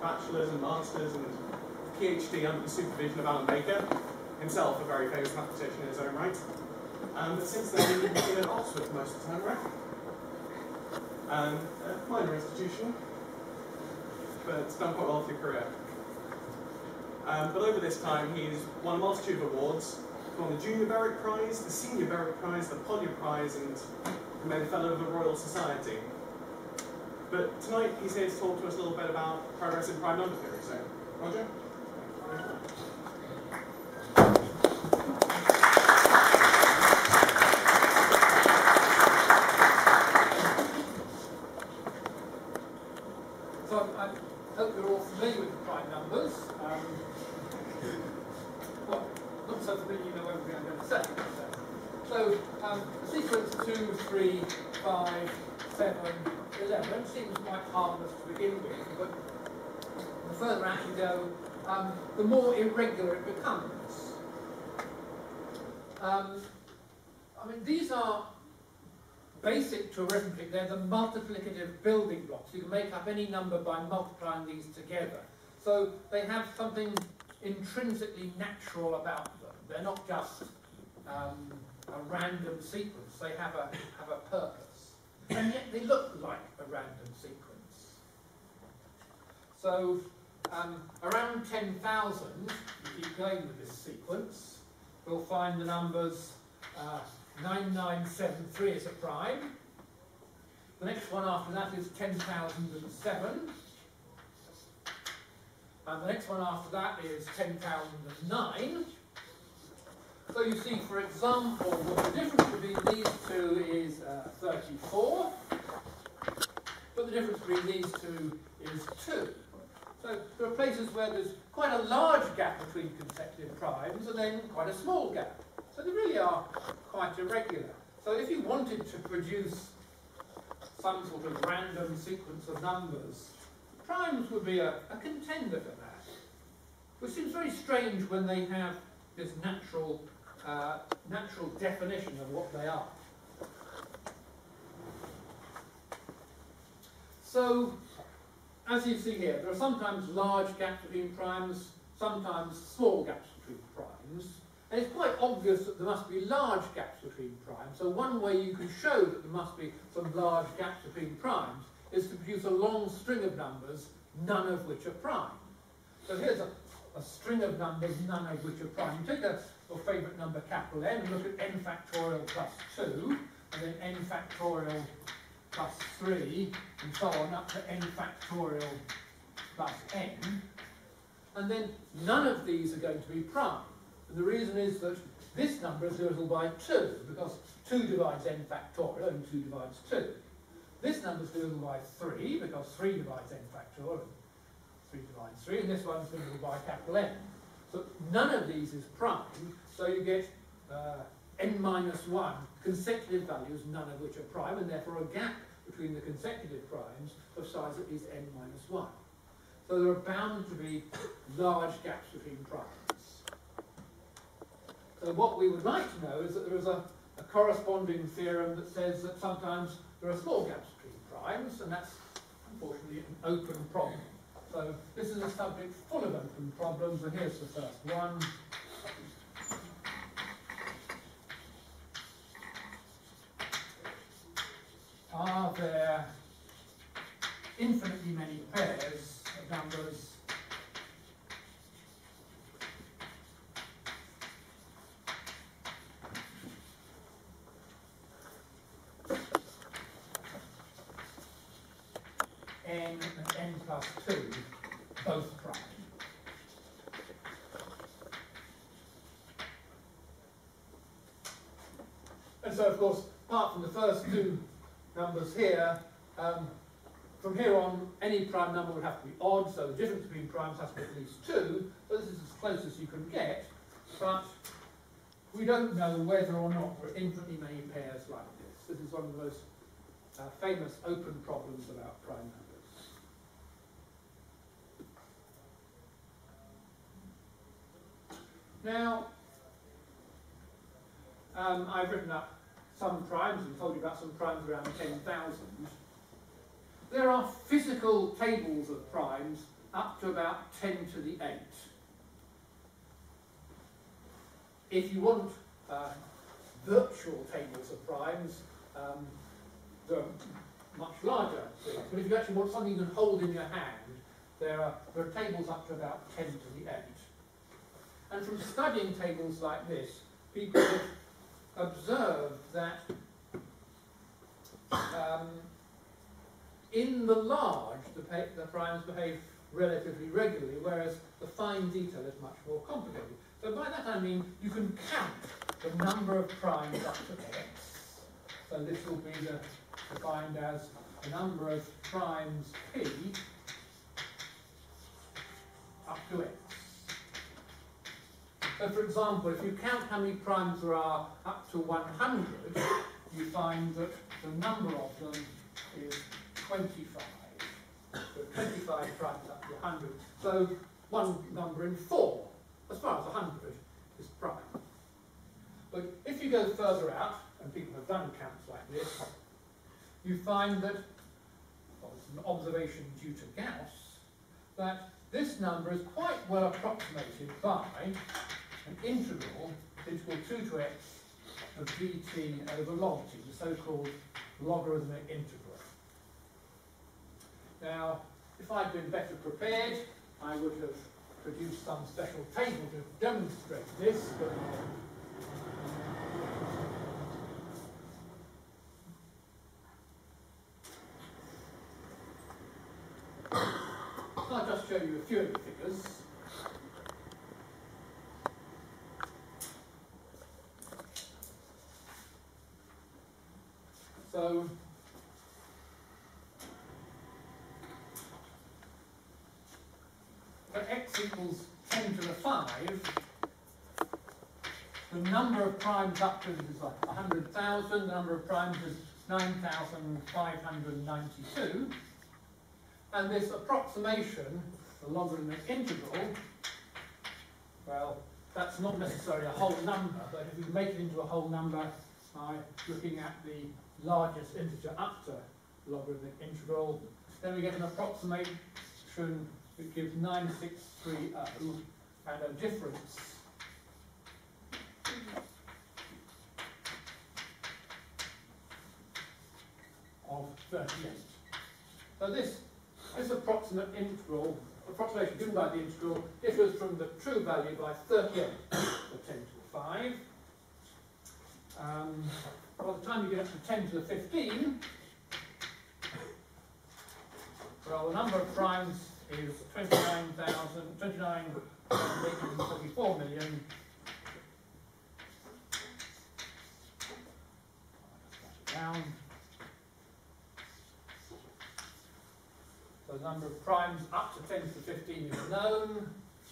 bachelor's and master's and PhD under the supervision of Alan Baker, himself a very famous mathematician in his own right. But since then, he's been at Oxford for most of the time, right? A minor institution, but it's done quite well for your career. But over this time, he's won a multitude of awards. He's won the Junior Berwick Prize, the Senior Berwick Prize, the Poggio Prize, and made a fellow of the Royal Society. But tonight, he's here to talk to us a little bit about progress in prime number theory. So, Roger? The more irregular it becomes. I mean, these are basic to arithmetic. They're the multiplicative building blocks. You can make up any number by multiplying these together. So they have something intrinsically natural about them. They're not just a random sequence. They have a purpose. And yet they look like a random sequence. So, around 10,000, if you keep going with this sequence, we'll find the numbers 9973 is a prime. The next one after that is 10,007. And the next one after that is 10,009. So you see, for example, what the difference between these two is 34. But the difference between these two is 2. So there are places where there's quite a large gap between consecutive primes and then quite a small gap. So they really are quite irregular. So if you wanted to produce some sort of random sequence of numbers, primes would be a contender for that, which seems very strange when they have this natural definition of what they are. So, as you see here, there are sometimes large gaps between primes, sometimes small gaps between primes. And it's quite obvious that there must be large gaps between primes. So one way you can show that there must be some large gaps between primes is to produce a long string of numbers, none of which are prime. So here's a string of numbers, none of which are prime. You take your favourite number, capital N, and look at n factorial plus 2, and then n factorial plus 3, and so on, up to n factorial plus n. And then none of these are going to be prime. And the reason is that this number is divisible by 2, because 2 divides n factorial, and 2 divides 2. This number is divisible by 3, because 3 divides n factorial, and 3 divides 3, and this one is divisible by capital N. So none of these is prime, so you get n minus 1 consecutive values, none of which are prime, and therefore a gap between the consecutive primes of size at least n minus 1. So there are bound to be large gaps between primes. So what we would like to know is that there is a corresponding theorem that says that sometimes there are small gaps between primes, and that's unfortunately an open problem. So this is a subject full of open problems, and here's the first one. Are there infinitely many pairs of numbers n and n plus 2 both prime? And so, of course, apart from the first two numbers here, from here on, any prime number would have to be odd, so the difference between primes has to be at least 2, so this is as close as you can get, but we don't know whether or not there are infinitely many pairs like this. This is one of the most famous open problems about prime numbers. Now, I've written up some primes and told you about some primes around 10,000. There are physical tables of primes up to about 10⁸. If you want virtual tables of primes, they're much larger. But if you actually want something you can hold in your hand, there are tables up to about 10⁸. And from studying tables like this, people have observed that in the large, the primes behave relatively regularly, whereas the fine detail is much more complicated. So by that I mean you can count the number of primes up to x. So this will be defined as the number of primes p up to x. So for example, if you count how many primes there are up to 100, you find that the number of them is 25. So 25 primes up to 100. So one number in 4, as far as 100, is prime. But if you go further out, and people have done counts like this, you find that, well, it's an observation due to Gauss, that this number is quite well approximated by an integral is equal to 2 to x of dt over log t, the so-called logarithmic integral. Now, if I'd been better prepared, I would have produced some special table to demonstrate this. But I'll just show you a few of the figures. So, at x equals 10⁵, the number of primes up to is like 100,000, the number of primes is 9,592, and this approximation, the logarithmic integral, well, that's not necessarily a whole number, but if you make it into a whole number by looking at the largest integer up to logarithmic integral, then we get an approximation which gives 9630 and a difference of 38. So this approximation given by the integral differs from the true value by 38 or 10⁵. By the time you get up to 10⁵, well, the number of primes is 29,844 million. Down. So the number of primes up to 10⁵ is known.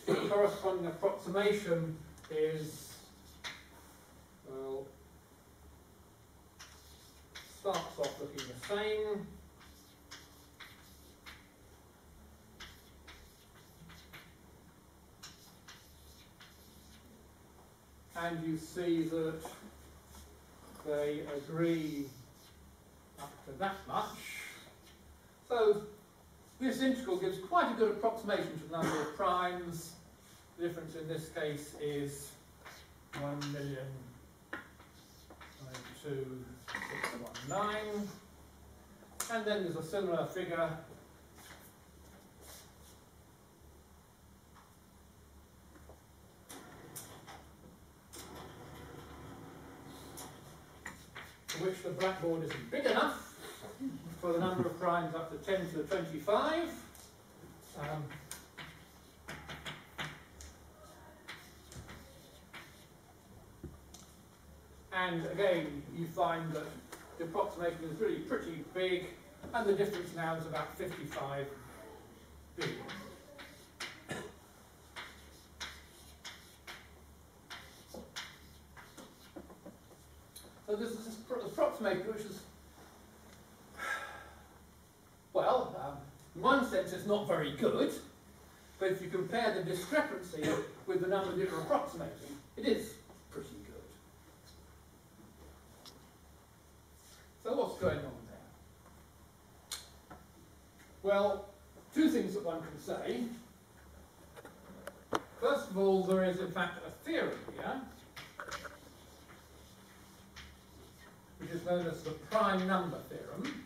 The corresponding approximation is, well, starts off looking the same. And you see that they agree up to that much. So this integral gives quite a good approximation to the number of primes. The difference in this case is 1,000,02619. And then there's a similar figure which the blackboard isn't big enough for the number of primes up to 10⁵. And again, you find that the approximation is really pretty big, and the difference now is about 55 billion. So this is approximation, which is, well, in one sense it's not very good, but if you compare the discrepancy with the number that you're approximating, it is pretty good. So what's going on there? Well, two things that one can say. First of all, there is in fact a theory here, which is known as the prime number theorem.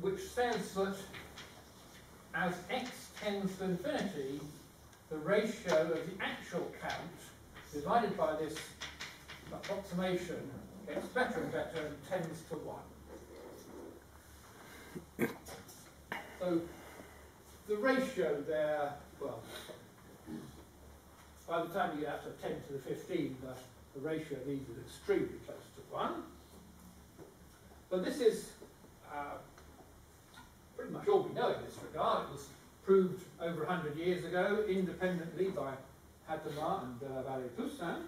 Which says that as x tends to infinity, the ratio of the actual count divided by this approximation gets better and better and tends to 1. So the ratio there, well, by the time you get out to 10 to the 15, the ratio of these is extremely close to 1. But this is pretty much all we know in this regard. It was proved over 100 years ago independently by Hadamard and Vallée-Poussin.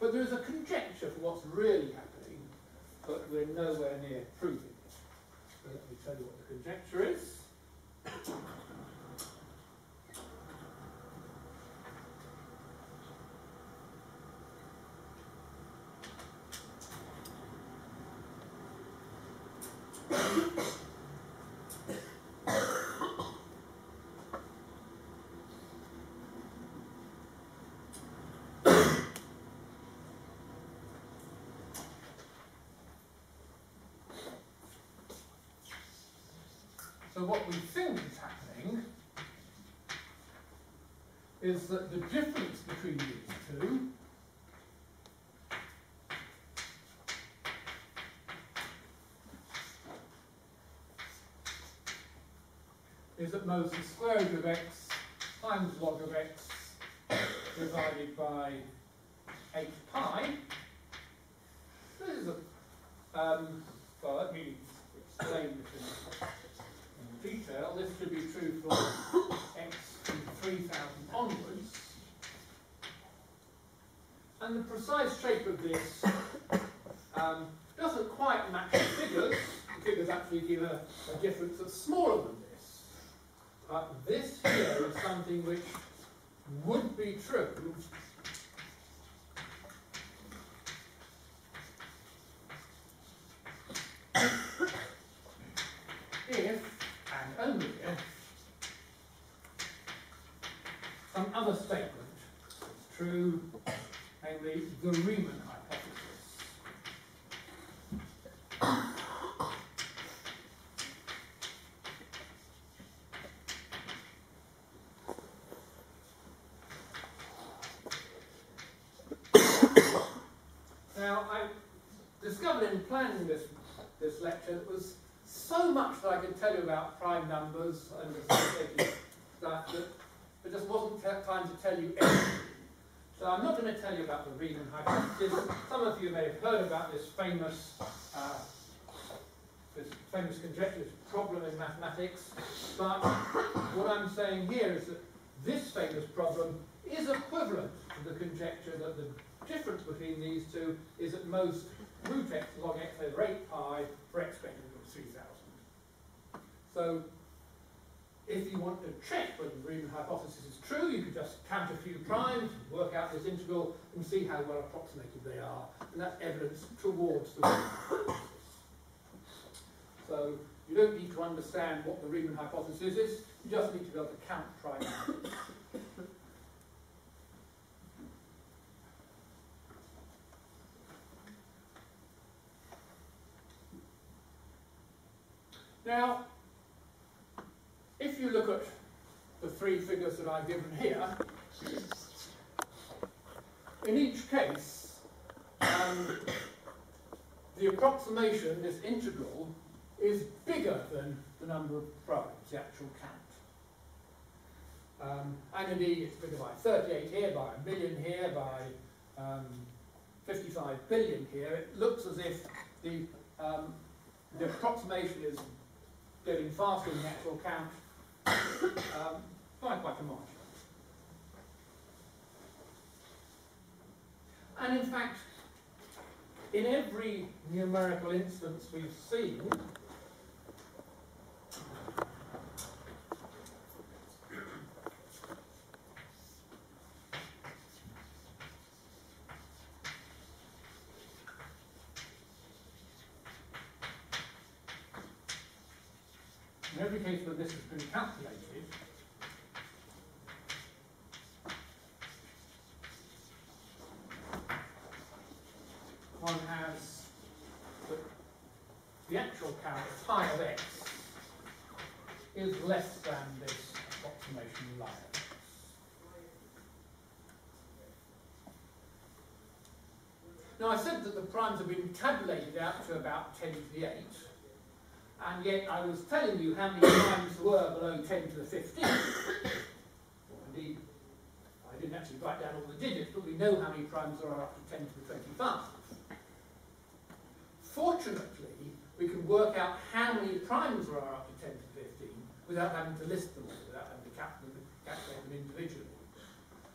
But there is a conjecture for what's really happening, but we're nowhere near proving it. So let me tell you what the conjecture is. So what we think is happening is that the difference between these two is at most the square root of x times log of x divided by 8 pi. This is a well, let me explain this in detail. This should be true for x from 3,000 onwards. And the precise shape of this doesn't quite match the figures. The figures actually give a difference that's smaller than this. But this here is something which would be true if, and only if, some other statement is true, namely the Riemann hypothesis. Now, I discovered in planning this lecture that was so much that I could tell you about prime numbers and associated stuff that there just wasn't time to tell you everything. So I'm not going to tell you about the Riemann hypothesis. Some of you may have heard about this famous conjecture, this problem in mathematics. But what I'm saying here is that this famous problem is equivalent to the conjecture that the difference between these two is at most root x log x over 8 pi for x greater than 3,000. So if you want to check whether the Riemann hypothesis is true, you could just count a few primes, work out this integral, and see how well approximated they are. And that's evidence towards the Riemann hypothesis. So you don't need to understand what the Riemann hypothesis is, you just need to be able to count prime numbers. Now, if you look at the three figures that I've given here, in each case, the approximation, this integral, is bigger than the number of primes, the actual count. And indeed, it's bigger by 38 here, by 1 million here, by 55 billion here. It looks as if the approximation is getting faster than the actual count by quite a margin. And in fact, in every numerical instance we've seen, in every case where this has been calculated, one has the actual count of pi of x is less than this approximation line. Now I said that the primes have been tabulated out to about 10 to the 8, and yet I was telling you how many primes were below 10 to the 15th. Indeed, I didn't actually write down all the digits, but we know how many primes there are up to 10 to the 25. Fortunately, we can work out how many primes there are up to 10 to 15 without having to list them all, without having to calculate them individually.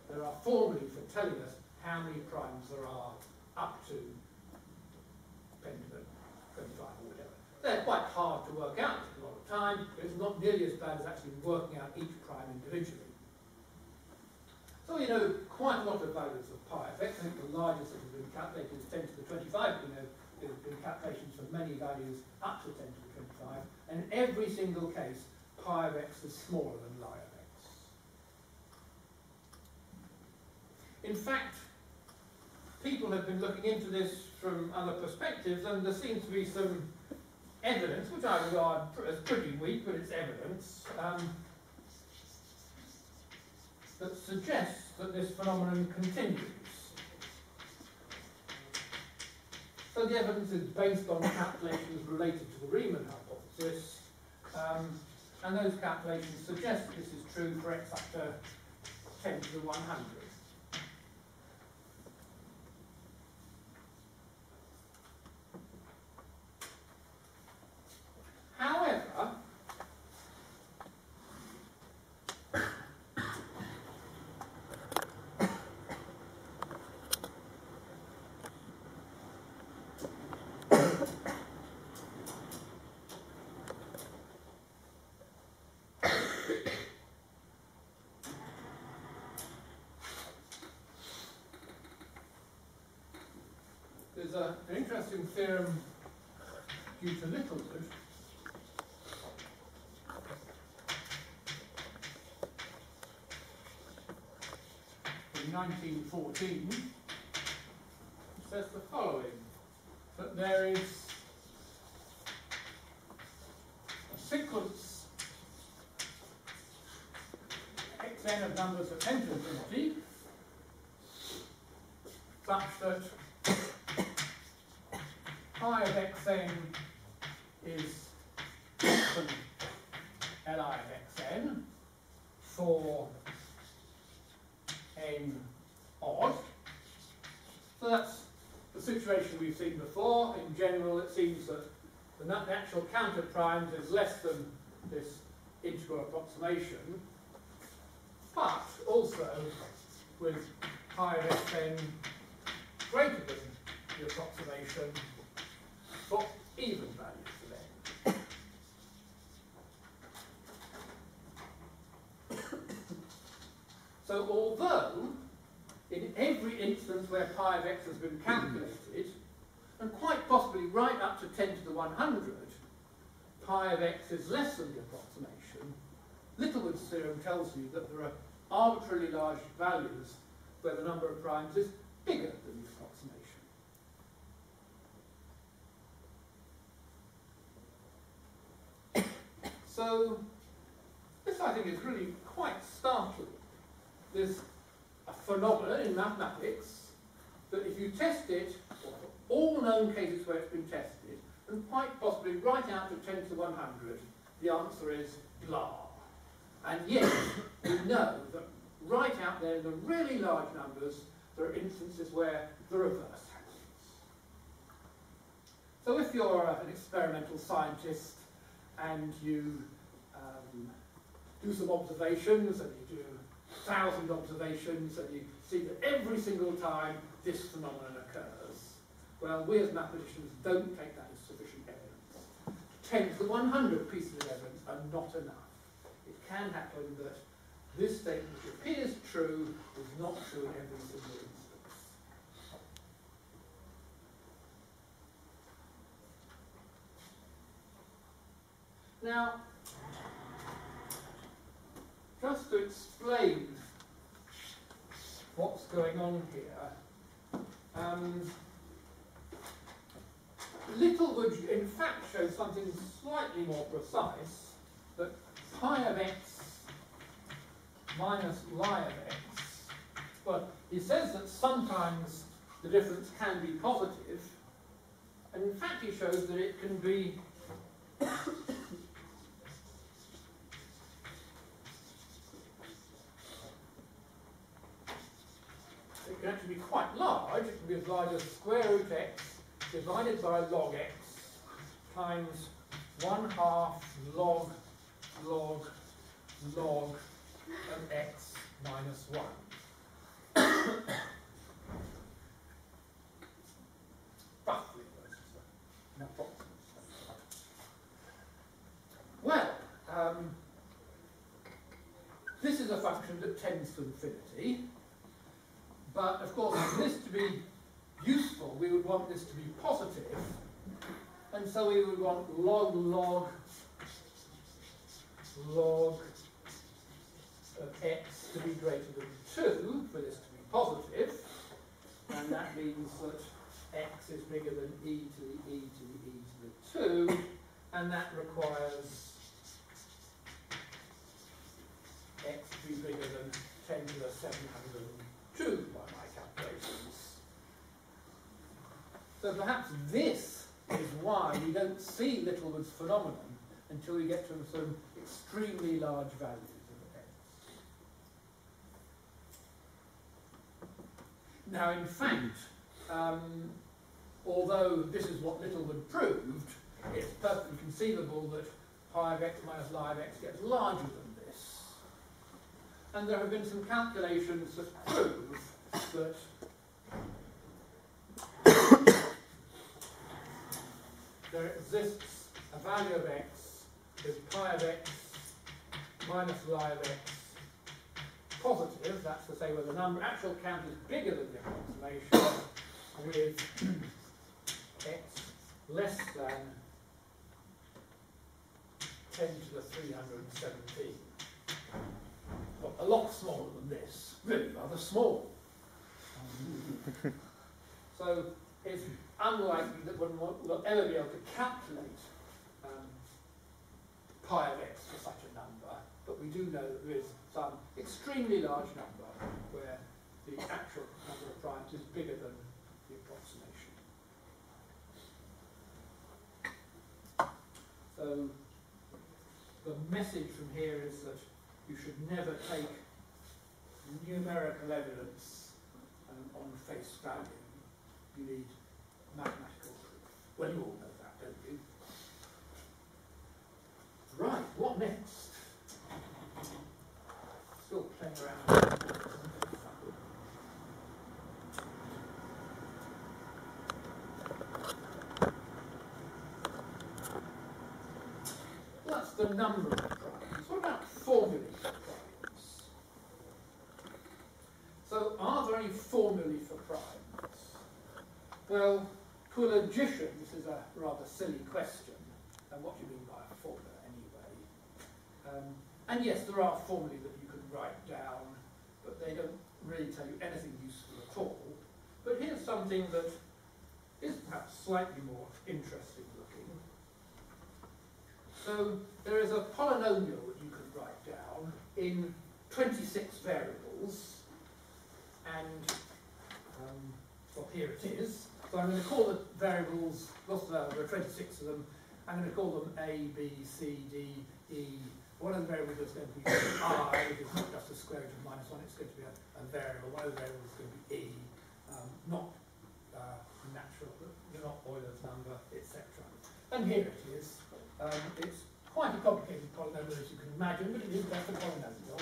There are formulas for telling us how many primes there are up to 10 to the 25 or whatever. They're quite hard to work out, it's a lot of time, but it's not nearly as bad as actually working out each prime individually. So you know quite a lot of values of pi of x. I think the largest that has been calculated is 10 to the 25, you know. There have been calculations for many values up to 10 to the 25, and in every single case, pi of x is smaller than Li of x. In fact, people have been looking into this from other perspectives, and there seems to be some evidence, which I regard as pretty weak, but it's evidence, that suggests that this phenomenon continues. So the evidence is based on calculations related to the Riemann hypothesis, and those calculations suggest this is true for x up to 10 to the 100. However, there's an interesting theorem due to Littlewood, in 1914, which says the following, that there is a sequence xn of numbers that enter infinity, such that pi of xn is Li of xn for n odd. So that's the situation we've seen before. In general, it seems that the natural count of primes is less than this integral approximation, but also with pi of xn greater than the approximation for even values for them. So although in every instance where pi of x has been calculated, and quite possibly right up to 10 to the 100, pi of x is less than the approximation, Littlewood's theorem tells you that there are arbitrarily large values where the number of primes is bigger than the approximation. So this, I think, is really quite startling. There's a phenomenon in mathematics that if you test it, for all known cases where it's been tested, and quite possibly right out of 10 to 100, the answer is blah. And yet, we know that right out there in the really large numbers, there are instances where the reverse happens. So if you're an experimental scientist, and you do some observations, and you do 1,000 observations, and you see that every single time this phenomenon occurs. Well, we as mathematicians don't take that as sufficient evidence. 10 to the 100 pieces of evidence are not enough. It can happen that this statement, which appears true, is not true in every single instance. Now, just to explain what's going on here, Littlewood in fact shows something slightly more precise, that pi of x minus lie of x, well, he says that sometimes the difference can be positive, and in fact he shows that it can be it can actually be quite large. It can be as large as square root x divided by log x times 1/2 log of x minus 1. Roughly. Well, this is a function that tends to infinity. But of course, for this to be useful, we would want this to be positive. And so we would want log of x to be greater than 2 for this to be positive. And that means that x is bigger than e to the 2. And that requires x to be bigger than 10 to the 702 by my calculations. So perhaps this is why we don't see Littlewood's phenomenon until we get to some extremely large values of x. Now, in fact, although this is what Littlewood proved, it's perfectly conceivable that pi of x minus lie of x gets larger than this. And there have been some calculations that prove that there exists a value of x is pi of x minus lie of x positive. That's to say where the number actual count is bigger than the approximation with x less than 10 to the 317. Well, a lot smaller than this, really rather small. So it's unlikely that one will ever be able to calculate pi of x for such a number, but we do know that there is some extremely large number where the actual number of primes is bigger than the approximation. So the message from here is that you should never take numerical evidence on face value. You need mathematical proof. Well, you all know that, don't you? Right, what next? Still playing around. That's the number of primes. What about formulae for primes? So, are there any formulae for primes? Well, to a logician, this is a rather silly question. And what do you mean by a formula, anyway? And yes, there are formulae that you can write down, but they don't really tell you anything useful at all. But here's something that is perhaps slightly more interesting looking. So there is a polynomial that you can write down in 26 variables, and well, here it is. So I'm going to call the variables, there are 26 of them. I'm going to call them A, B, C, D, E. One of the variables is going to be I, which is not just a square root of -1, it's going to be a variable. One of the variables is going to be E, not natural, not Euler's number, etc. And here it is. It's quite a complicated polynomial, as you can imagine, but it is just a polynomial.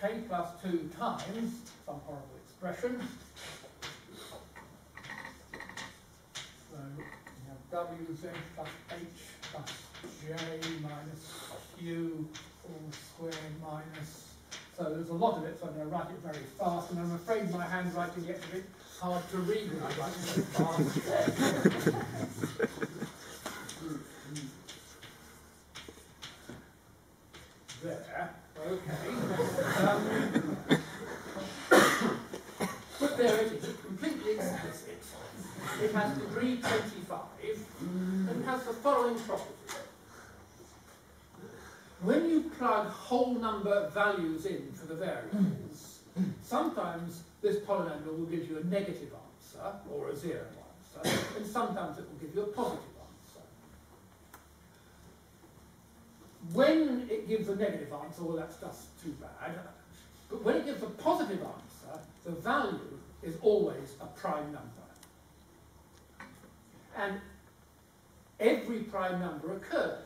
K plus 2 times some horrible expression. So we have WZ plus H plus J minus Q all squared minus. So there's a lot of it, so I'm going to write it very fast, and I'm afraid my handwriting gets a bit hard to read when I write it so fast. There. there it is, completely explicit. It has degree 25 and has the following property. When you plug whole number values in for the variables, sometimes this polynomial will give you a negative answer or a zero answer, and sometimes it will give you a positive answer. When it gives a negative answer, well, that's just too bad. But when it gives a positive answer, the value is always a prime number. And every prime number occurs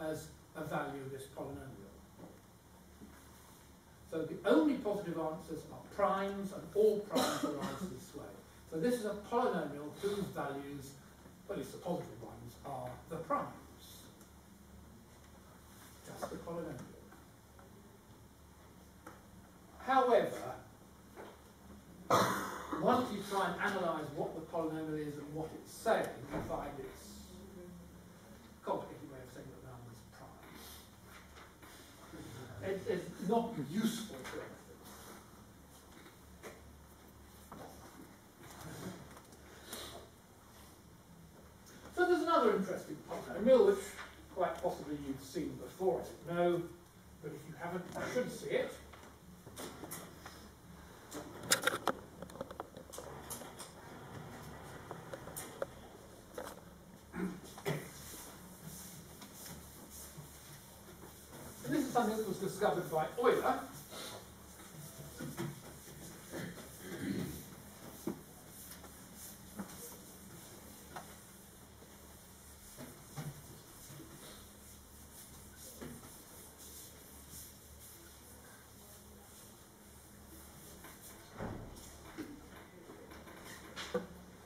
as a value of this polynomial. So the only positive answers are primes, and all primes arise this way. So this is a polynomial whose values, well, at least the positive ones, are the primes. Just the polynomial. However, once you try and analyse what the polynomial is and what it's saying, you find it's a complicated way of saying that the number is prime. It's not useful to anything. So there's another interesting polynomial, which quite possibly you've seen before, I don't know, but if you haven't, you should see it. Something that was discovered by Euler.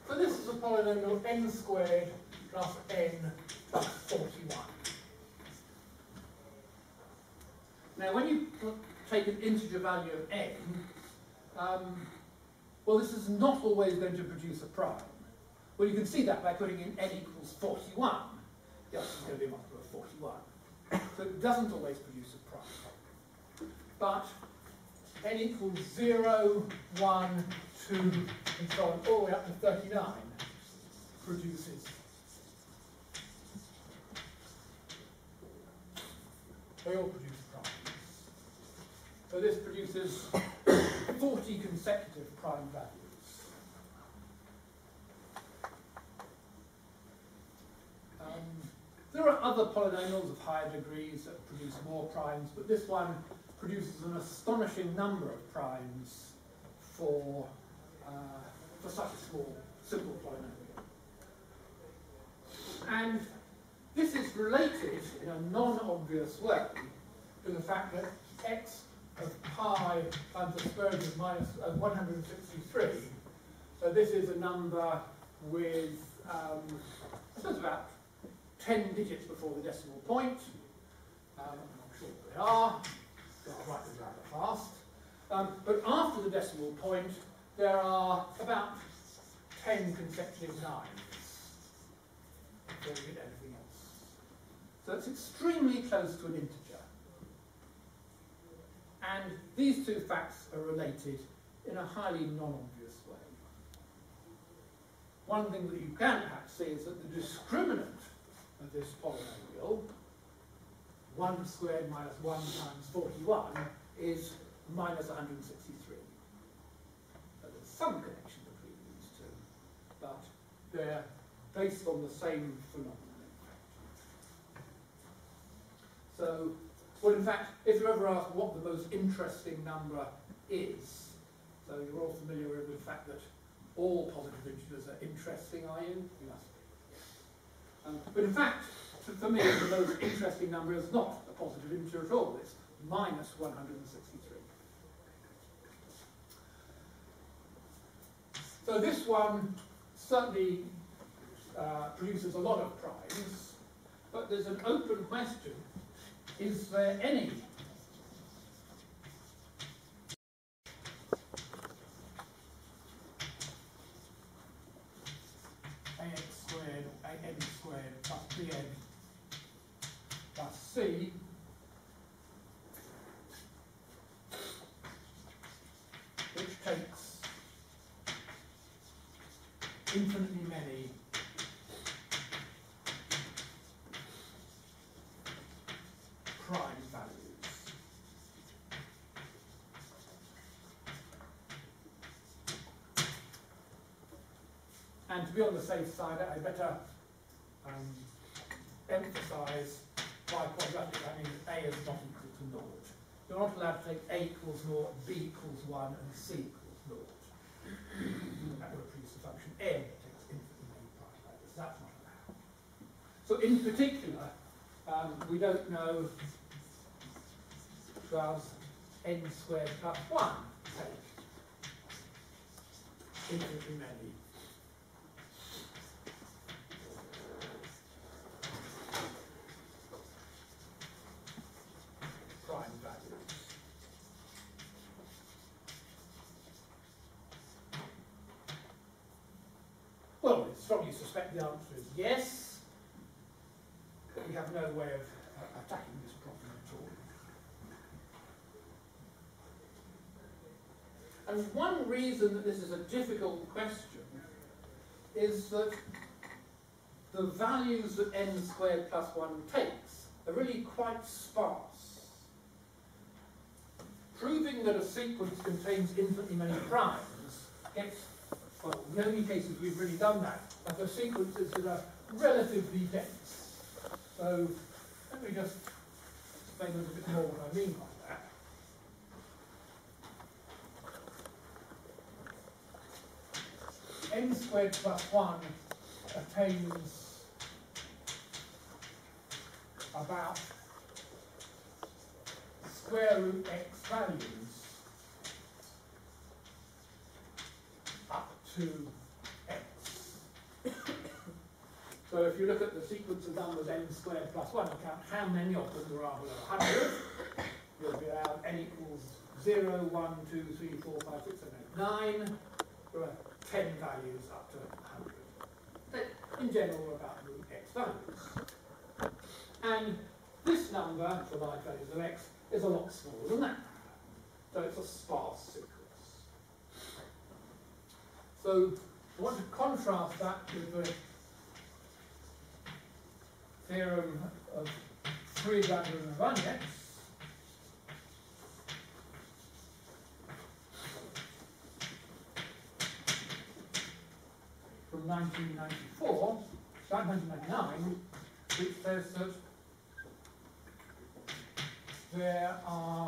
So this is a polynomial n squared plus n plus 41. Now, when you take an integer value of n, well, this is not always going to produce a prime. Well, you can see that by putting in n equals 41. The answer is going to be multiple of 41. So it doesn't always produce a prime. But n equals 0, 1, 2, and so on, all the way up to 39 produces So this produces 40 consecutive prime values. There are other polynomials of higher degrees that produce more primes, but this one produces an astonishing number of primes for such a small, simple polynomial. And this is related in a non-obvious way to the fact that x of pi times the square root of minus 163. So this is a number with about 10 digits before the decimal point. I'm not sure what they are, so I'll write them rather fast. But after the decimal point, there are about 10 consecutive 9s. Before we get everything else. So it's extremely close to an integer. And these two facts are related in a highly non-obvious way. One thing that you can perhaps see is that the discriminant of this polynomial, 1 squared minus 1 times 41, is minus 163. So there's some connection between these two, but they're based on the same phenomenon. So, well, in fact, if you're ever asked what the most interesting number is, so you're all familiar with the fact that all positive integers are interesting, are you? You must be. But in fact, for me, the most interesting number is not a positive integer at all. It's minus 163. So this one certainly produces a lot of primes, but there's an open question. Is there any ax squared, an squared plus bn plus c which takes infinitely many prime values. And to be on the safe side, I better emphasize by quadratic, I mean A is not equal to naught. You're not allowed to take A equals naught, B equals 1, and C equals naught. That would produce the function M that takes infinitely many prime values. That's not allowed. So in particular, we don't know does n squared plus 1 take infinitely many prime values. Well, we strongly suspect the answer is yes. We have no way of attacking this problem at all. And one reason that this is a difficult question is that the values that n squared plus 1 takes are really quite sparse. Proving that a sequence contains infinitely many primes gets, well, in the only cases we've really done that, but the sequences that are relatively dense. So let me just explain a little bit more what I mean by that. N squared plus 1 attains about square root x values up to x. So if you look at the sequence of numbers n squared plus 1, and count how many of them there are below 100, you'll be around n equals 0, 1, 2, 3, 4, 5, 6, 7, 8, 9. There are 10 values up to 100. But in general, about the x values. And this number, for like values of x, is a lot smaller than that. So it's a sparse sequence. So I want to contrast that with the theorem of Friedlander and Vaughan, from 1999, which says that there are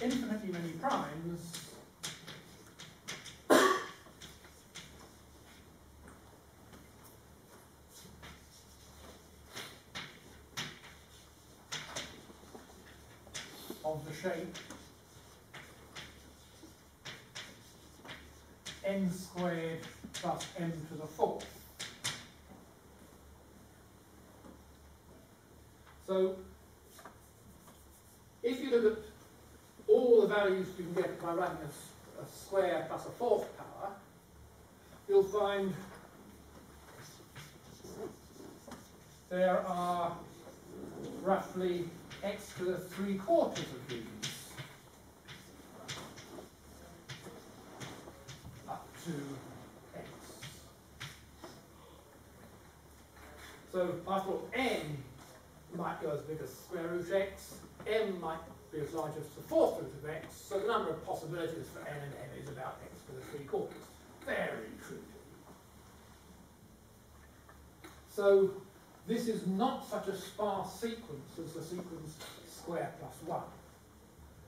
infinitely many primes of the shape n squared plus m to the fourth. So if you look at all the values you can get by writing a square plus a fourth power, you'll find there are roughly x to the 3/4 of these, up to x. So after all, n might go as big as square root x, m might be as large as the 4th root of x, so the number of possibilities for n and m is about x to the 3/4. Very true. So this is not such a sparse sequence as the sequence square plus 1.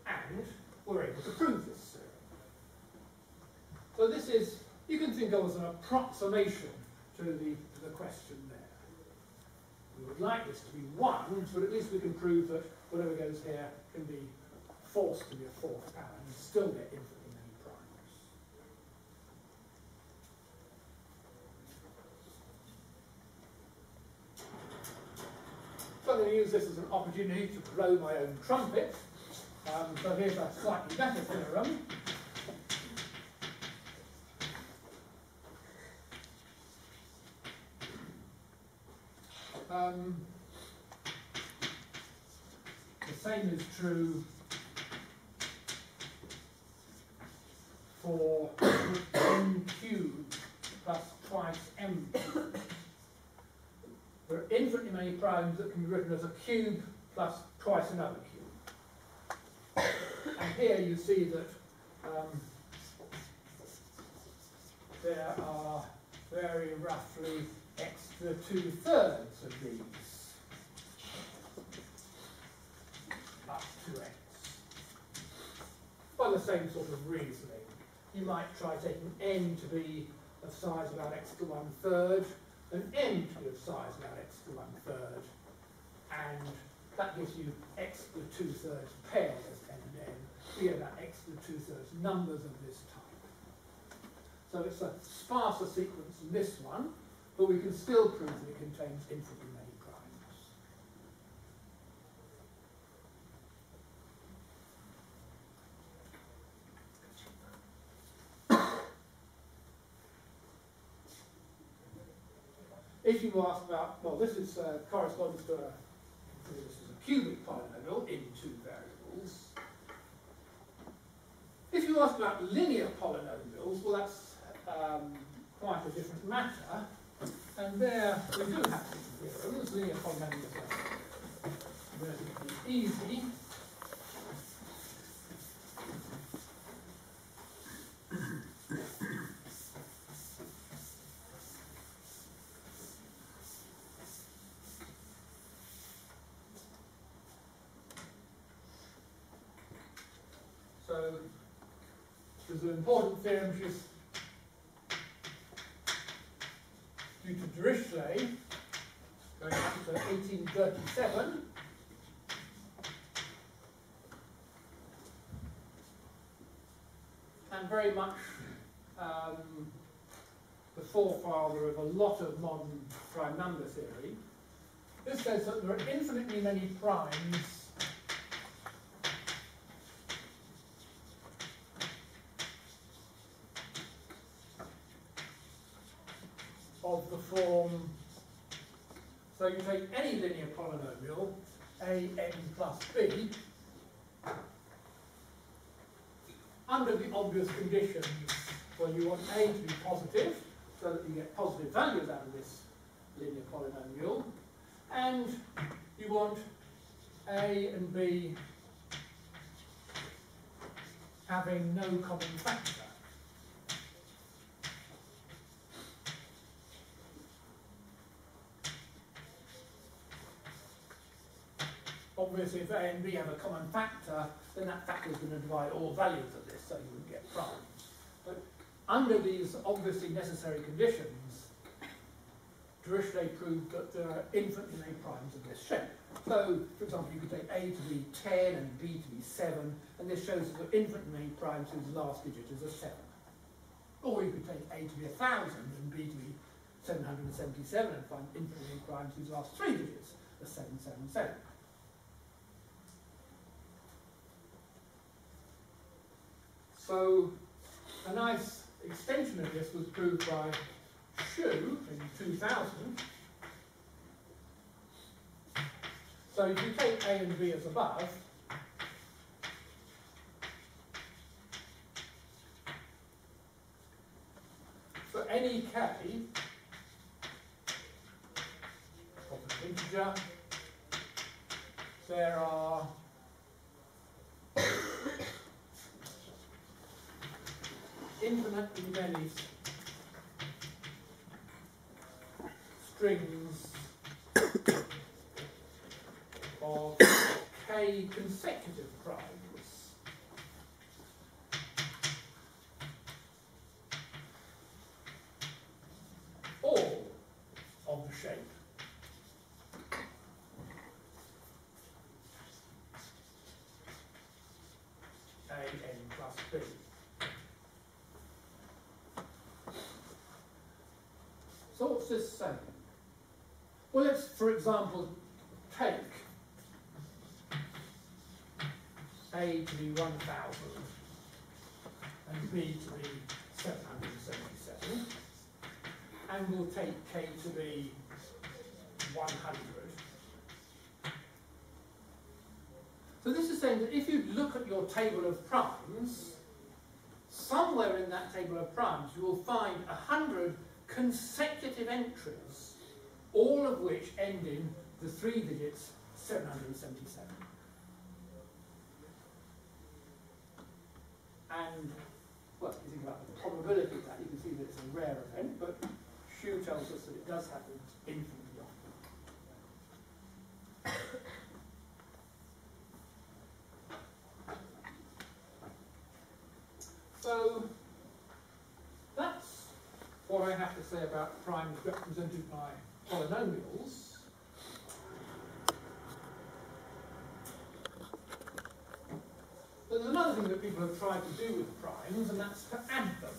And we're able to prove this theorem. So this is, you can think of as an approximation to the question there. We would like this to be 1, but at least we can prove that whatever goes here can be forced to be a fourth power and still get infinitely many primes. I'm going to use this as an opportunity to blow my own trumpet. So here's a slightly better theorem. The same is true for n cubed primes m. There are infinitely many primes that can be written as a cube plus twice another cube. And here you see that there are very roughly extra 2/3 of these up to x. By the same sort of reasoning, you might try taking n to be of size about x to 1/3, and n to be of size about x to 1/3, and that gives you x to 2/3 pairs, n and n, here that x to 2/3 numbers of this type. So it's a sparser sequence than this one, but we can still prove that it contains infinitely many primes. If you ask about, well, this is corresponds to a, this is a cubic polynomial in two variables. If you ask about linear polynomials, well, that's quite a different matter. And there we do have zeros. Linear polynomials are relatively easy. So there's an important theorem which is due to Dirichlet, going back to 1837, and very much the forefather of a lot of modern prime number theory. This says that there are infinitely many primes of the form, so you take any linear polynomial, a n plus b, under the obvious conditions where you want a to be positive, so that you get positive values out of this linear polynomial, and you want a and b having no common factor. Obviously, if A and B have a common factor, then that factor is going to divide all values of this, so you would get primes. But under these obviously necessary conditions, Dirichlet proved that there are infinitely many primes of this shape. So, for example, you could take A to be 10 and B to be 7, and this shows that there are infinitely many primes whose last digit is a 7. Or you could take A to be 1,000 and B to be 777 and find infinitely many primes whose last three digits are 777. So a nice extension of this was proved by Shu in 2000. So if you take A and B as above, for any k of an integer, there are infinitely many strings of k consecutive primes. All of the shape a n plus b. So what's this saying? Well, let's, for example, take A to be 1,000 and B to be 777, and we'll take K to be 100. So this is saying that if you look at your table of primes, somewhere in that table of primes you will find 100 consecutive entries, all of which end in the three digits 777. And, well, you think about the probability of that, you can see that it's a rare event, but Shu tells us that it does happen infinitely often. So, that's what I have to say about primes represented by polynomials. But there's another thing that people have tried to do with primes, and that's to add them.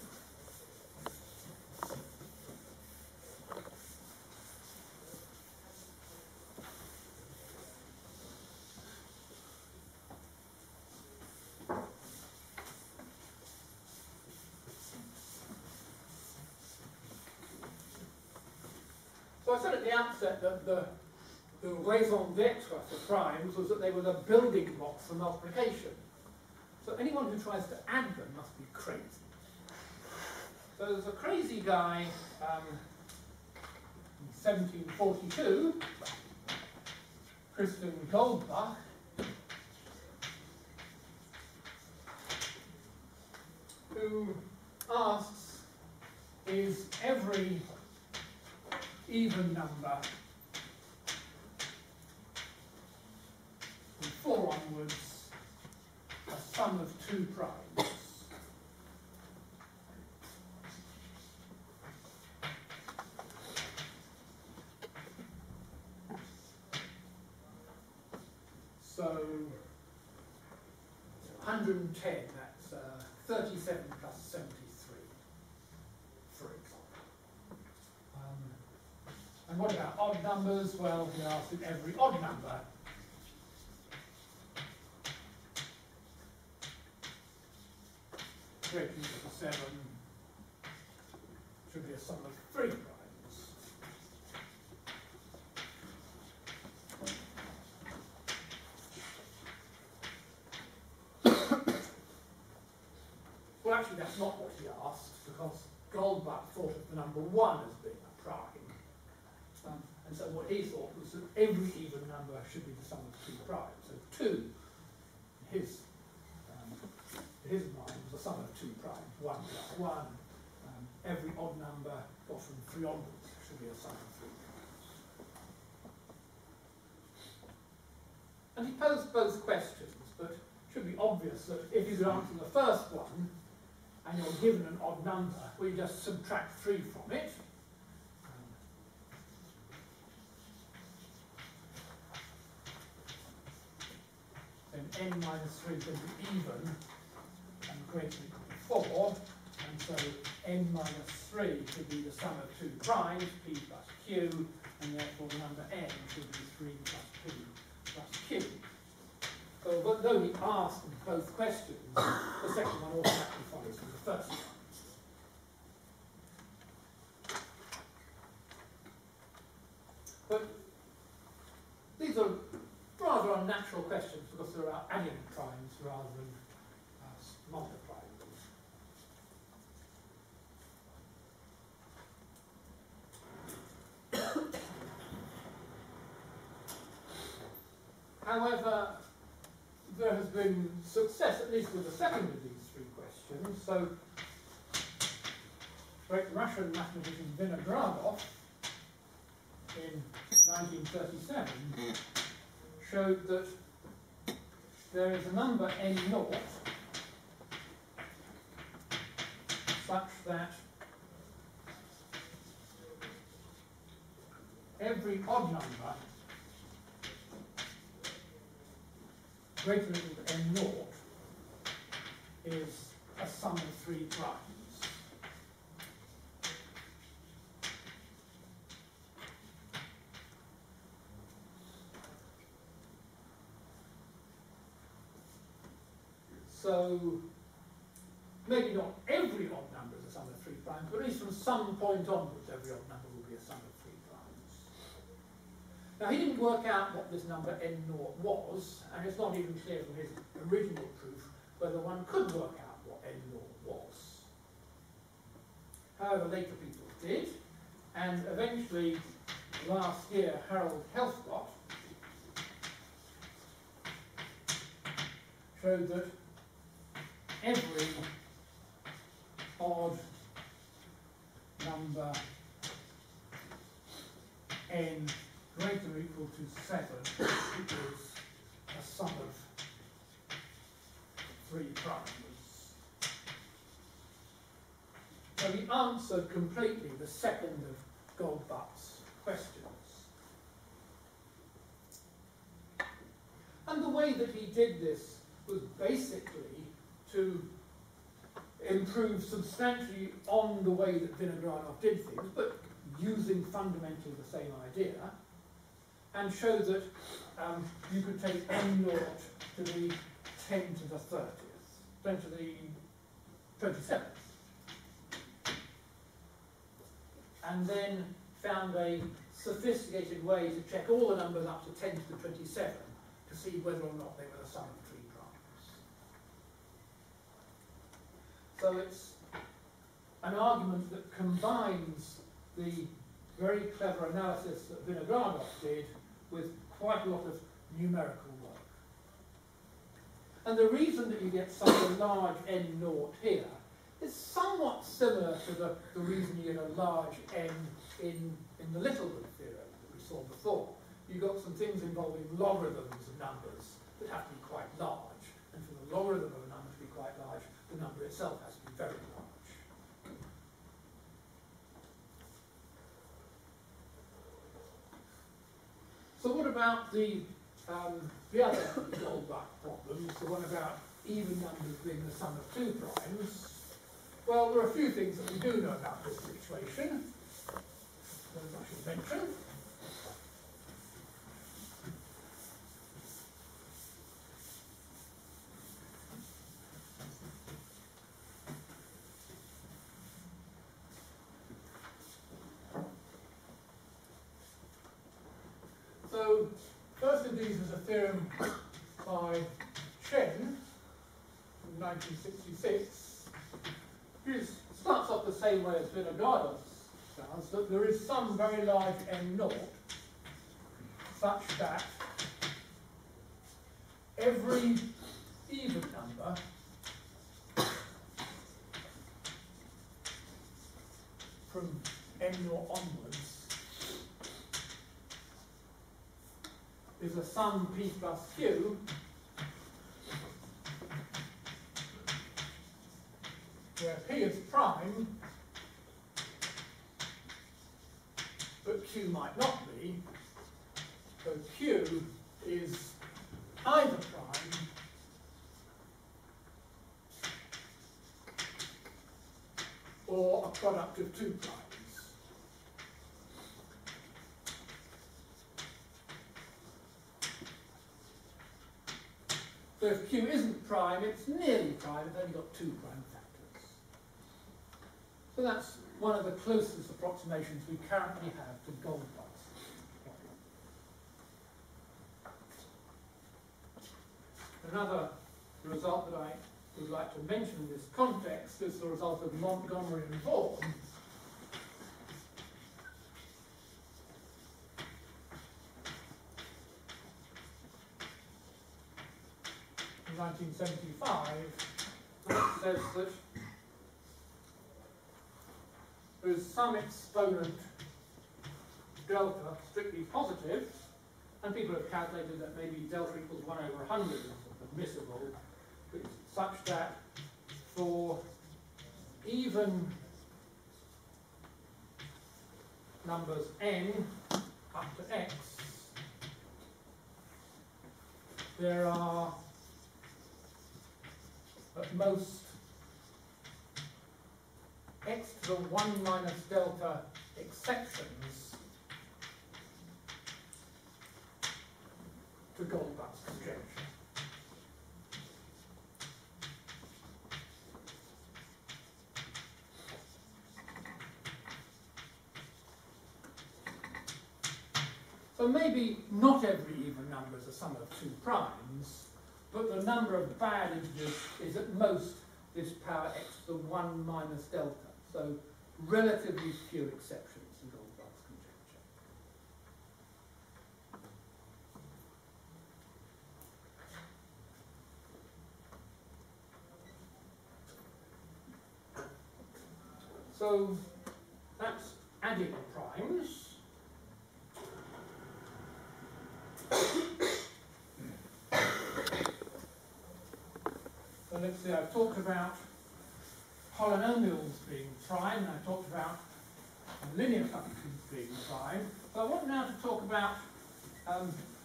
So I said at the outset that the raison d'etre for primes was that they were the building blocks for multiplication. So anyone who tries to add them must be crazy. So there's a crazy guy in 1742, Christian Goldbach, who asks, is every even number from 4 onwards a sum of 2 primes? So 110, that's 37 plus 73, for example. And what about odd numbers? Well, we asked that every odd number should be a sum of 3 primes. Well, actually, that's not what he asked, because Goldbach thought of the number 1 as being a prime. And so what he thought was that every even number should be the sum of 2 primes. So 2 in his mind was a sum of 2 primes, 1 plus 1. Every odd number, or from 3 onwards, should be a sum of 3 primes. And he posed both questions, but it should be obvious that if you could answer the first one, and you're given an odd number, well, you just subtract 3 from it. Then n minus 3 can be even, and greater than 4, and so n minus 3 could be the sum of 2 primes, p plus q, and therefore the number n should be 3 plus p plus q. So though he asked both questions, the second one automatically follows from the first one. But these are rather unnatural questions because they're about adding primes rather than multiplying them. However, there has been success, at least with the second of these 3 questions. So, great Russian mathematician Vinogradov in 1937 showed that there is a number n0 such that every odd number greater than n0 is a sum of 3 primes. So maybe not every odd number is a sum of 3 primes, but at least from some point onwards every odd number will be a sum of 3 primes. Now he didn't work out what this number n0 was, and it's not even clear from his original proof whether one could work out what n0 was. However, later people did. and eventually last year Harold Helfgott showed that every odd number n greater or equal to 7 equals a sum of 3 primers. So he answered completely the second of Goldbach's questions. And the way that he did this was basically to improve substantially on the way that Vinogradov did things, but using fundamentally the same idea, and show that you could take n naught to the 10 to the 30th, 10 to the 27th. And then found a sophisticated way to check all the numbers up to 10 to the 27 to see whether or not they were the sum of 3 primes. So it's an argument that combines the very clever analysis that Vinogradov did with quite a lot of numerical work. And the reason that you get such a large n naught here is somewhat similar to the reason you get a large n in the Littlewood theorem that we saw before. You've got some things involving logarithms of numbers that have to be quite large. And for the logarithm of a number to be quite large, the number itself has to be very large. So what about the other Goldbach problems, the one about even numbers being the sum of 2 primes? Well, there are a few things that we do know about this situation, those I should mention. So, first of these was a theorem by Chen in 1966, which starts off the same way as Vinogradov's does, that there is some very large n naught such that every even number from n naught onwards is a sum p plus q where p is prime but q might not be, so q is either prime or a product of 2 primes. So if q isn't prime, it's nearly prime, it's only got 2 prime factors. So that's one of the closest approximations we currently have to Goldbach's problem. Another result that I would like to mention in this context is the result of Montgomery and Vaughan, in 1975, says that there is some exponent delta strictly positive, and people have calculated that maybe delta equals 1 over 100 is admissible, such that for even numbers n up to x, there are at most x to the 1 minus delta exceptions to Goldbach's conjecture. So maybe not every even number is a sum of 2 primes, but the number of bad integers is at most this power x to the 1 minus delta. So relatively few exceptions in all. So that's added primes. So let's see, I've talked about polynomials being prime, and I've talked about linear functions being prime. So I want now to talk about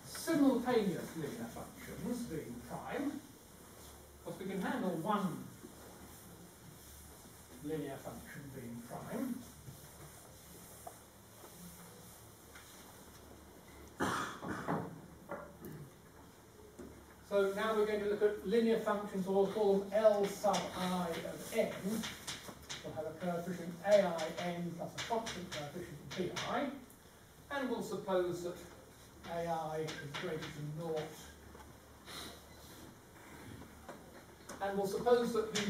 simultaneous linear functions being prime. Because we can handle one linear function being prime. So now we're going to look at linear functions, or we'll call them L sub I of n. We'll have a coefficient AIN plus a constant coefficient BI. And we'll suppose that AI is greater than 0. And we'll suppose that the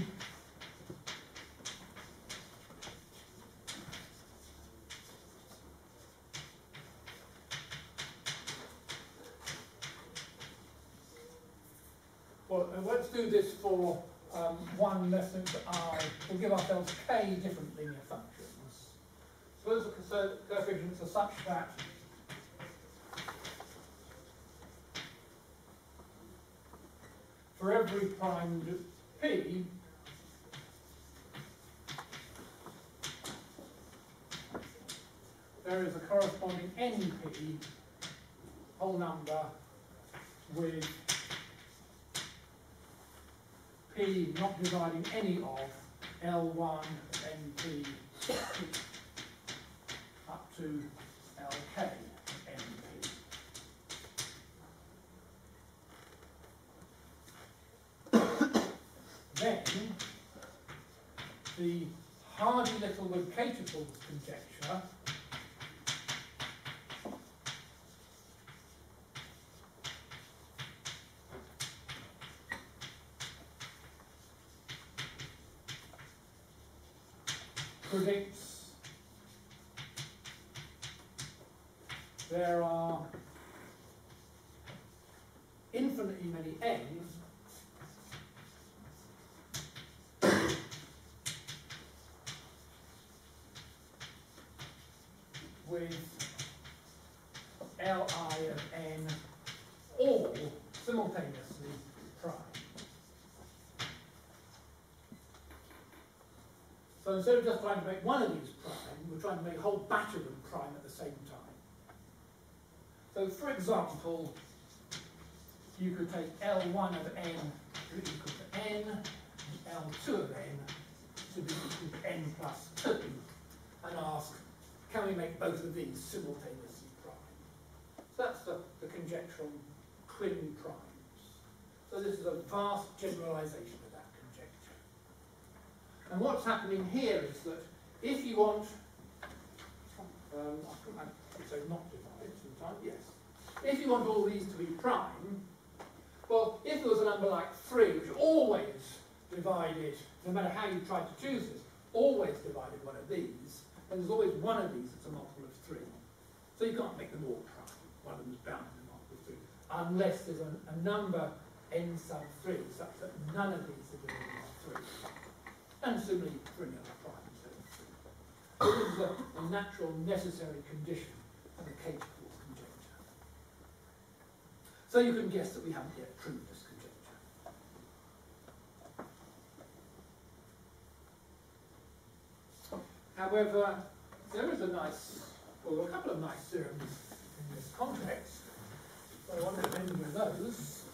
let's do this for one less than I. We'll give ourselves k different linear functions. Suppose the coefficients are such that for every prime p, there is a corresponding np whole number with p not dividing any of L1 np up to Lk. Then the Hardy-Littlewood Caterpillar's conjecture predicts there are infinitely many n's with Li of n all simultaneously prime. So instead of just trying to make one of these prime, we're trying to make a whole batch of them prime at the same time. So for example, you could take L1 of n to be equal to n, and L2 of n to be equal to n plus 2, and ask, can we make both of these simultaneously prime? So that's the conjecture on twin primes. So this is a vast generalization of that conjecture. And what's happening here is that if you want, so not divided sometimes, yes. If you want all these to be prime, well, if there was a number like 3, which always divided, no matter how you tried to choose this, always divided one of these, and there's always one of these that's a multiple of 3. So you can't make them all prime. One of them is bound to be a multiple of 3. Unless there's a number n sub 3 such that none of these are divided by 3. And similarly for another prime. So this is a natural, necessary condition of the Caterpillar's conjecture. So you can guess that we haven't yet proved this conjecture. However, there is a nice, well, a couple of nice theorems in this context. So I want to end with those.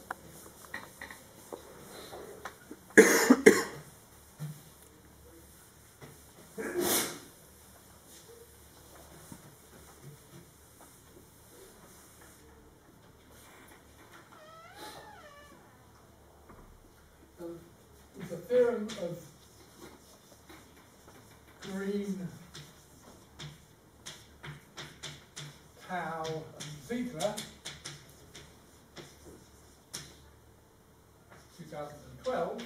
It's a theorem of Green-Tao-Ziegler, 2012,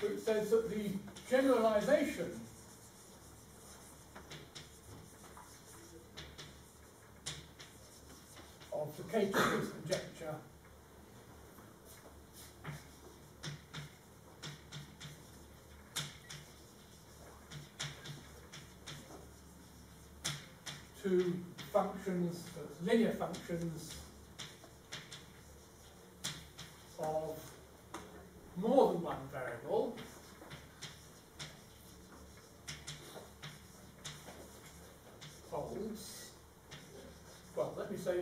which says that the generalization of the Caterpillar's conjecture to functions, linear functions of more than one variable, holds, well, let me say,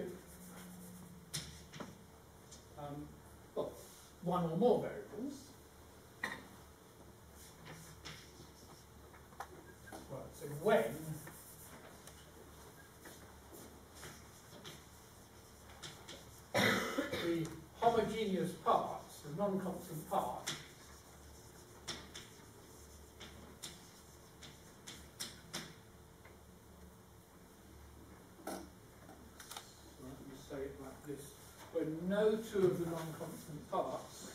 well, one or more variables. Right, so when the homogeneous parts, the non-constant part, when no two of the non-constant parts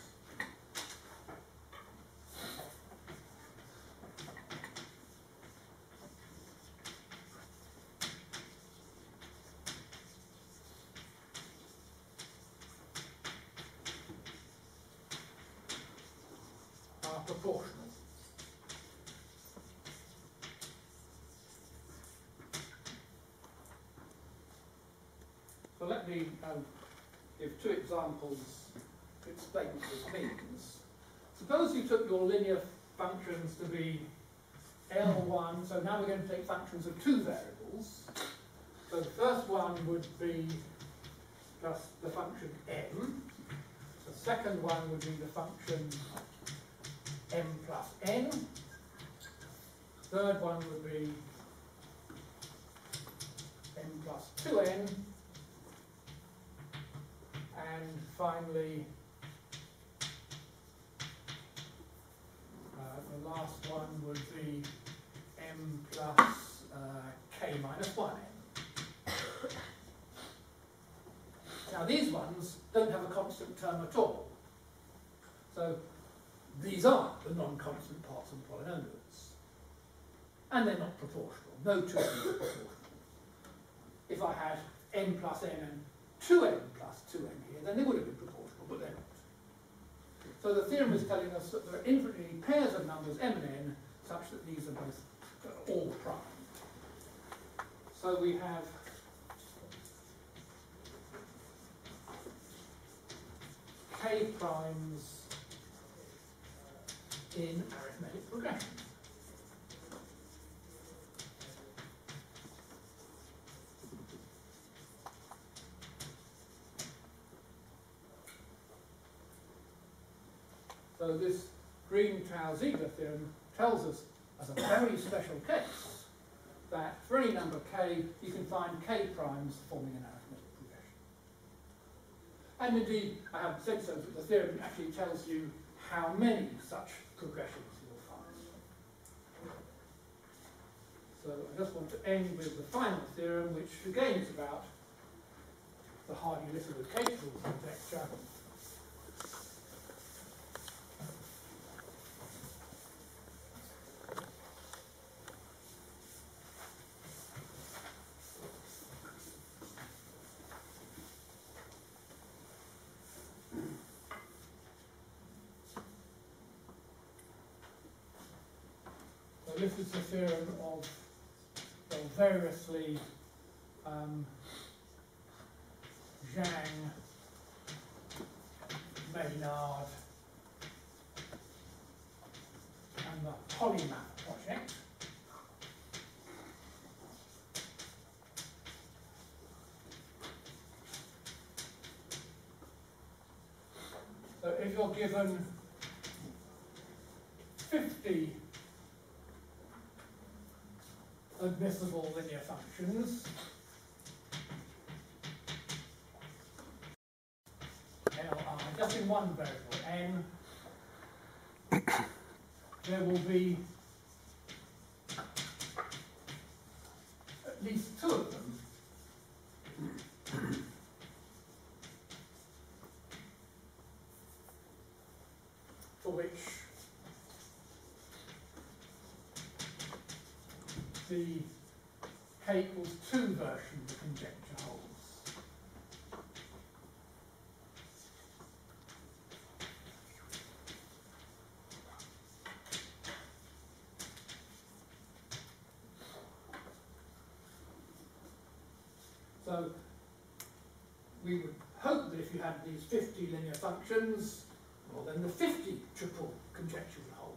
are proportional. So let me give two examples to explain what this means. Suppose you took your linear functions to be L1, so now we're going to take functions of two variables. So the first one would be just the function m, the second one would be the function m plus n, the third one would be m plus 2n, and finally, the last one would be m plus k minus 1n. Now these ones don't have a constant term at all. So these are the non-constant parts of polynomials. And they're not proportional. No two are proportional. If I had m plus n and 2m plus 2n here, then they would have been proportional, but they're not. So the theorem is telling us that there are infinitely pairs of numbers m and n such that these are both all prime. So we have k primes in arithmetic progression. So this Green-Tao-Ziegler theorem tells us, as a very special case, that for any number k, you can find k primes forming an arithmetic progression. And indeed, I have said so, but the theorem actually tells you how many such progressions you'll find. So I just want to end with the final theorem, which again is about the Hardy-Littlewood case rules conjecture. This is the theorem of variously Zhang, Maynard, and the polymath project. So if you're given 50 admissible linear functions, Li, just in one variable, n, there will be at least two of them for which the k equals 2 version of the conjecture holds. we would hope that if you had these 50 linear functions, well then the 50 triple conjecture would hold.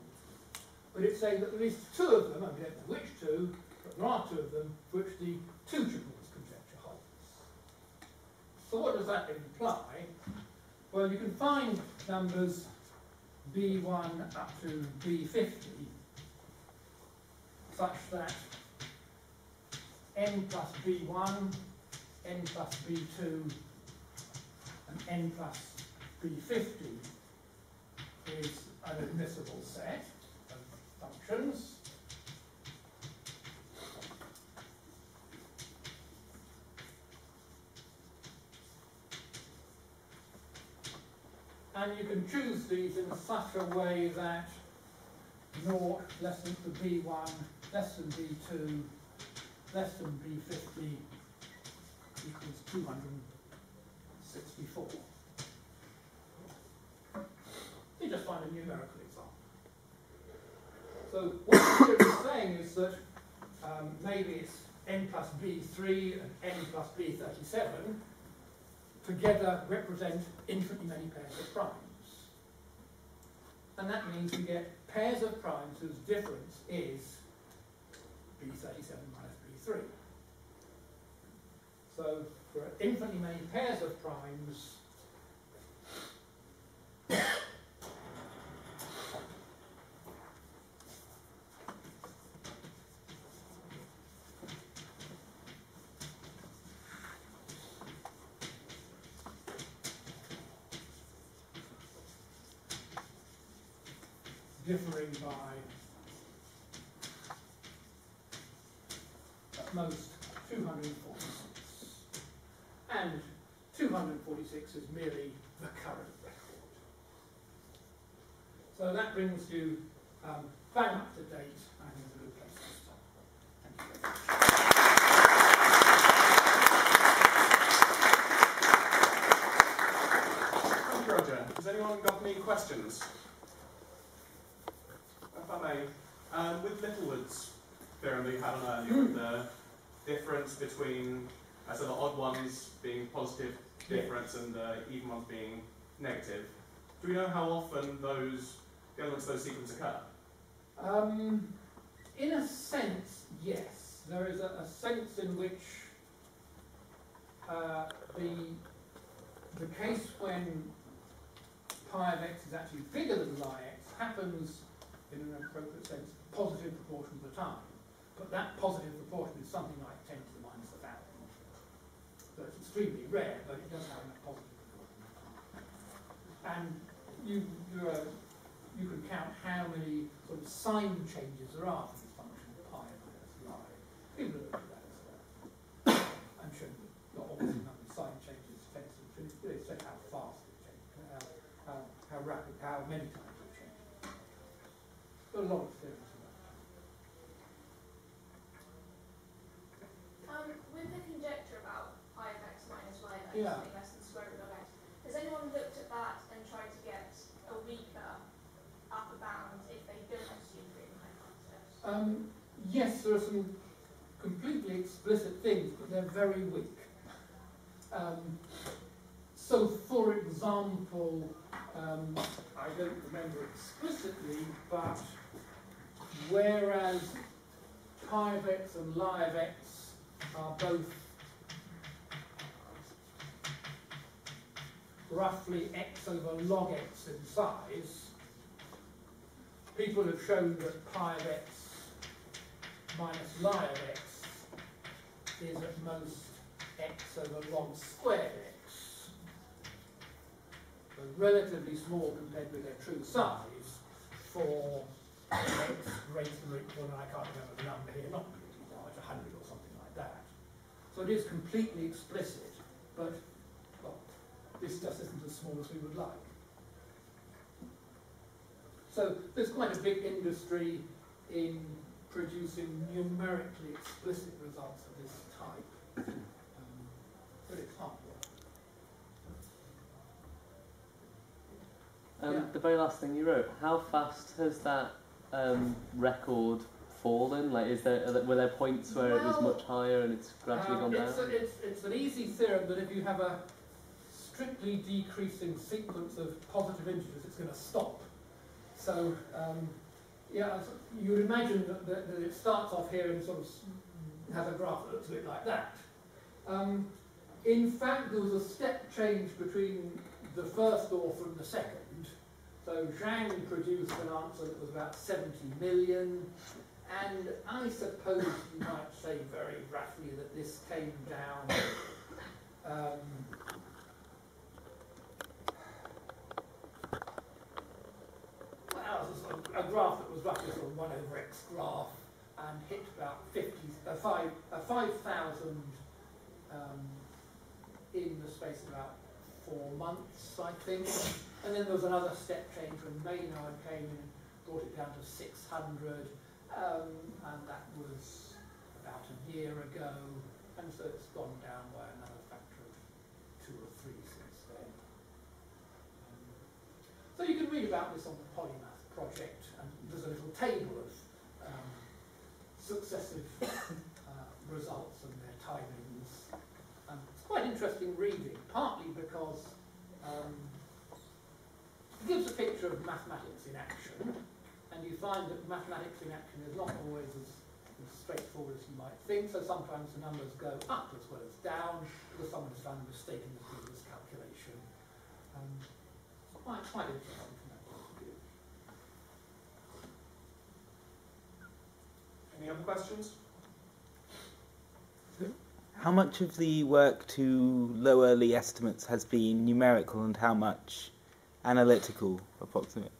But it's saying that at least two of them, and we don't know which two, but there are two of them for which the two triples conjecture holds. So what does that imply? Well, you can find numbers B1 up to B50 such that n plus B1, n plus B2, and n plus B50 is an admissible set of functions. And you can choose these in such a way that 0 less than B1, less than B2, less than B50 equals 264. You just find a numerical example. So what we're saying is that maybe it's n plus B3 and n plus B37 together represent infinitely many pairs of primes. And that means we get pairs of primes whose difference is B37 minus B3. So for infinitely many pairs of primes, differing by at most 246. And 246 is merely the current record. So that brings you bang up to date and in a good place to start. Thank you very much. Thank you, Roger. Has anyone got any questions? With Littlewood's theorem that you had on earlier, the difference between, so the odd ones being positive difference and the even ones being negative, do we know how often those the elements of those sequences occur? In a sense, yes. There is a sense in which the case when pi of x is actually bigger than pi x happens in an appropriate sense, positive proportion of the time. But that positive proportion is something like 10 to the minus 1,000. So it's extremely rare, but it does have a positive proportion of the time. And you can count how many sort of sign changes there are for this function of pi minus y. People have looked at that as well. I'm sure not obviously how many sign changes tends to say how fast it changes, how rapid, how many times. A lot of theories about that. With the conjecture about I of x minus y of x being less than square root of x, has anyone looked at that and tried to get a weaker upper bound if they don't assume Riemann hypothesis? Yes, there are some completely explicit things, but they're very weak. So, for example, I don't remember explicitly, but whereas pi of x and li of x are both roughly x over log x in size, people have shown that pi of x minus li of x is at most x over log squared x. Relatively small compared with their true size for x greater than or equal, and I can't remember the number here, not particularly large, 100 or something like that. So it is completely explicit, but well, this just isn't as small as we would like. So there's quite a big industry in producing numerically explicit results of this type, but it's hard. The very last thing you wrote, how fast has that record fallen? Like, were there points where it was much higher and it's gradually gone down? It's an easy theorem that if you have a strictly decreasing sequence of positive integers, it's going to stop. So, yeah, you would imagine that it starts off here and sort of has a graph that looks a bit like that. In fact, there was a step change between the first author and the second. So Zhang produced an answer that was about 70 million, and I suppose you might say very roughly that this came down a graph that was roughly sort of 1/x graph and hit about 5,000 in the space of about 4 months, I think. And then there was another step change when Maynard came in and brought it down to 600, and that was about a year ago, and so it's gone down by another factor of 2 or 3 since then. So you can read about this on the Polymath project, and there's a little table of successive results and their timings. It's quite interesting reading, partly because it gives a picture of mathematics in action, and you find that mathematics in action is not always as straightforward as you might think, so sometimes the numbers go up as well as down, because someone has found a mistake in the previous calculation. It's quite interesting from that point of view. Any other questions? How much of the work to low early estimates has been numerical and how much analytical, approximate?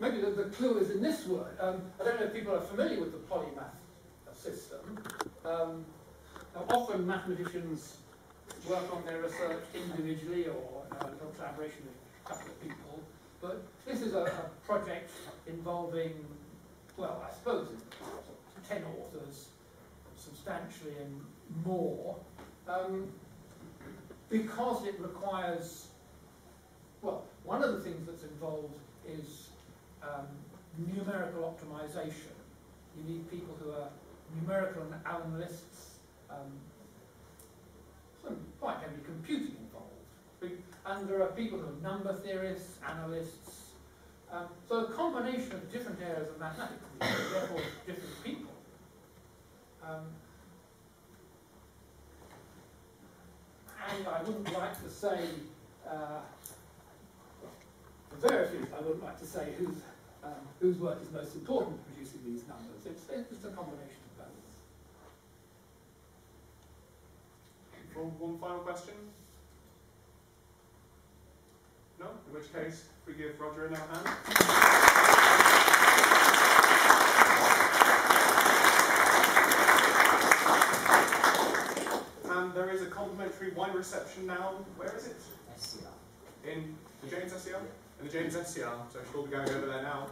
Maybe the clue is in this word. I don't know if people are familiar with the polymath system. Often mathematicians work on their research individually or in collaboration with a couple of people. But this is a project involving, well, I suppose 10 authors, substantially and more, because it requires, well, one of the things that's involved is numerical optimization. You need people who are numerical analysts, some quite heavy computing involved. And there are people who are number theorists, analysts, so a combination of different areas of mathematics, therefore different people. And I wouldn't like to say, for various reasons, I wouldn't like to say whose work is most important in producing these numbers. It's a combination of both. One final question? No? In which case, we give Roger a hand. There is a complimentary wine reception now. Where is it? SCR. In the James SCR? In the James SCR. So she'll be going over there now.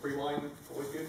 Free wine, always good.